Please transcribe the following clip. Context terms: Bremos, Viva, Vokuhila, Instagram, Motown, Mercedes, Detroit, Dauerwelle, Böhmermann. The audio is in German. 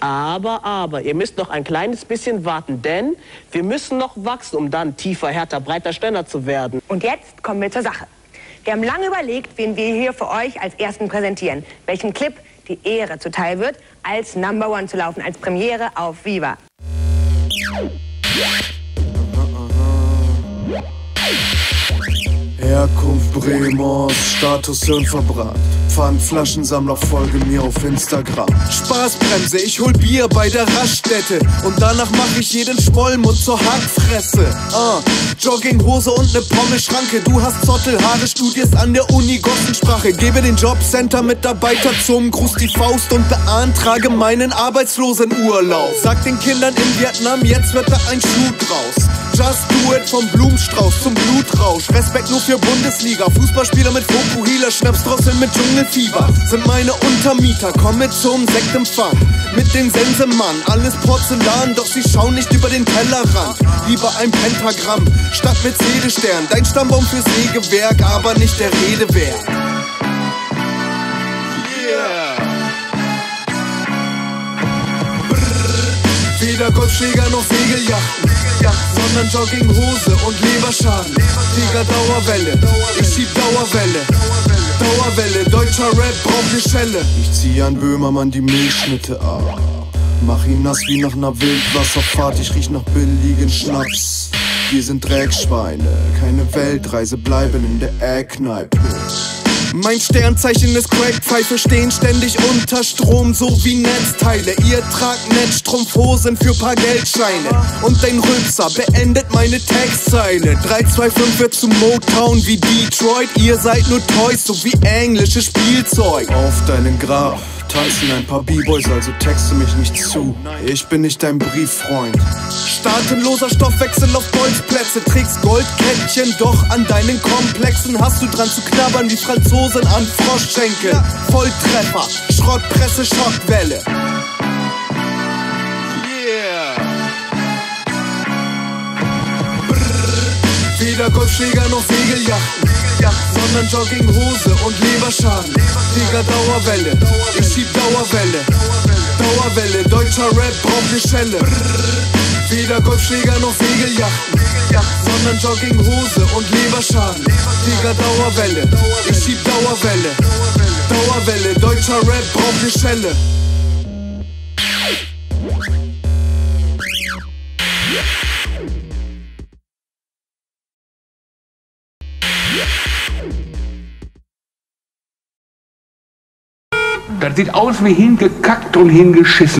Aber, ihr müsst noch ein kleines bisschen warten, denn wir müssen noch wachsen, um dann tiefer, härter, breiter, schneller zu werden. Und jetzt kommen wir zur Sache. Wir haben lange überlegt, wen wir hier für euch als Ersten präsentieren, welchem Clip die Ehre zuteil wird, als Number 1 zu laufen, als Premiere auf Viva. Herkunft Bremos, Status hirnverbrannt. Pfandflaschensammler, folge mir auf Instagram. Spaßbremse, ich hol Bier bei der Raststätte und danach mach ich jeden Schmollmund zur Hackfresse. Jogginghose und ne Pommeschranke. Du hast Zottelhaare, studierst an der Uni Gossensprache. Gebe den Jobcenter-Mitarbeiter zum Gruß die Faust und beantrage meinen Arbeitslosenurlaub. Sag den Kindern in Vietnam, jetzt wird da ein Schuh draus. Just do it, vom Blumenstrauß zum Blutrausch. Respekt nur für Bundesliga, Fußballspieler mit Vokuhila, Schnapsdrosseln mit Dschungelfieber. Sind meine Untermieter, komme zum Sektempfang mit dem Sensemann, alles Porzellan, doch sie schauen nicht über den Tellerrand. Lieber ein Pentagramm statt Mercedes-Stern, dein Stammbaum fürs Sägewerk, aber nicht der Rede wert. Yeah. Brrr. Weder Golfschläger noch Segeljachten, sondern Jogginghose und Leberschaden. Digga, Dauerwelle, ich schieb Dauerwelle. Dauerwelle, deutscher Rap braucht ne Schelle. Ich zieh an Böhmermann die Milchschnitte ab, mach ihn nass wie nach ner Wildwasserfahrt. Ich riech nach billigen Schnaps. Wir sind Dreckschweine, keine Weltreise, bleiben in der Eckkneipe. Mein Sternzeichen ist Crackpfeife, stehen ständig unter Strom, so wie Netzteile. Ihr tragt Netzstrumpfhosen für paar Geldscheine. Und dein Rülpser beendet meine Textzeile. 325 wird zu Motown wie Detroit. Ihr seid nur Toys, so wie englisches Spielzeug. Auf deinen Grab tanzen ein paar B-Boys, also texte mich nicht zu. Ich bin nicht dein Brieffreund. Staatenloser Stoffwechsel auf Bolzplätze, trägst Goldkettchen, doch an deinen Komplexen hast du dran zu knabbern wie Franzosen an Froschschenkel. Volltreffer, Schrottpresse, Schockwelle. Yeah. Brrr. Weder Golfschläger noch Segeljachten, sondern Jogginghose und Leberschaden. Digga, Dauerwelle, ich schieb Dauerwelle. Dauerwelle, deutscher Rap braucht ne Schelle. Brrr. Weder Golfschläger noch Segeljachten, sondern Jogginghose und Leberschaden. Digga, Dauerwelle, ich schieb Dauerwelle. Dauerwelle, deutscher Rap braucht ne Schelle. Das sieht aus wie hingekackt und hingeschissen.